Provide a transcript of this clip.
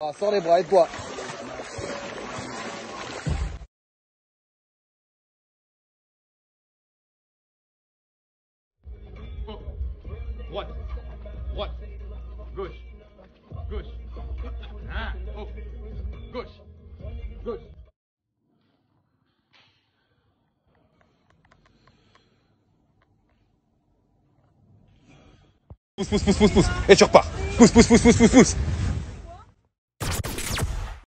Ah, sors les bras, aide-toi. Droite, droite, gauche, gauche, ah, oh. Gauche, gauche. Pousse, pousse, pousse, pousse, pousse, et tu repars. Pousse, pousse, pousse, pousse, pousse, pousse.